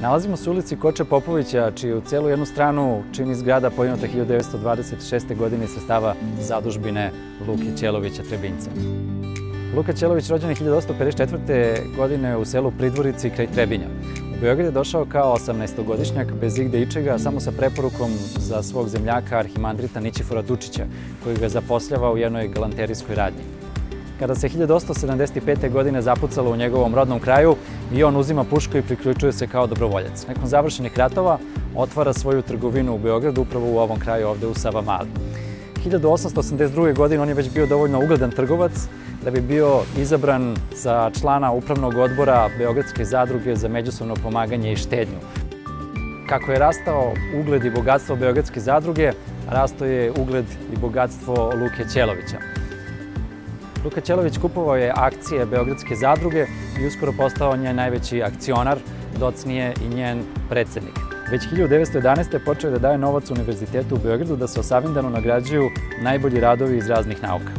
Nalazimo se u ulici Koče Popovića, čiju celu jednu stranu čini zgrada podignuta 1926. godine iz sredstava zadužbine Luke Ćelovića Trebinjca. Luka Ćelović rođen je 1854. godine u selu Pridvorici kraj Trebinja. U Beograd je došao kao 18-godišnjak bez igde ičega, samo sa preporukom za svog zemljaka arhimandrita Nićifora Dučića, koji ga zaposljava u jednoj galanterijskoj radnji. Kada se 1875. godine zapucalo u njegovom rodnom kraju i on uzima pušku i priključuje se kao dobrovoljac. Nakon završenih ratova otvara svoju trgovinu u Beogradu, upravo u ovom kraju ovde u Savamali. 1882. godine on je već bio dovoljno ugledan trgovac da bi bio izabran za člana upravnog odbora Beogradske zadruge za međusobno pomaganje i štednju. Kako je rastao ugled i bogatstvo Beogradske zadruge, rastao je ugled i bogatstvo Luke Ćelovića. Luka Ćelović kupovao je akcije Beogradske zadruge i uskoro postao njen najveći akcionar, docnije i njen predsednik. Već 1911. počeo je da daje novac Univerzitetu u Beogradu da se osavindano nagrađuju najbolji radovi iz raznih nauka.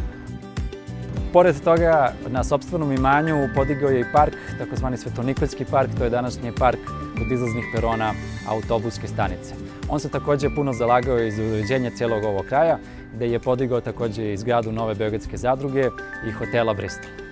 Pored toga, na sopstvenom imanju podigao je i park, takozvani Svetonikoljski park, to je današnji park od izlaznih perona autobuske stanice. On se takođe puno zalagao i za uređenje celog ovog kraja, gde je podigao takođe i zgradu nove Beogradske zadruge i hotela Bristol.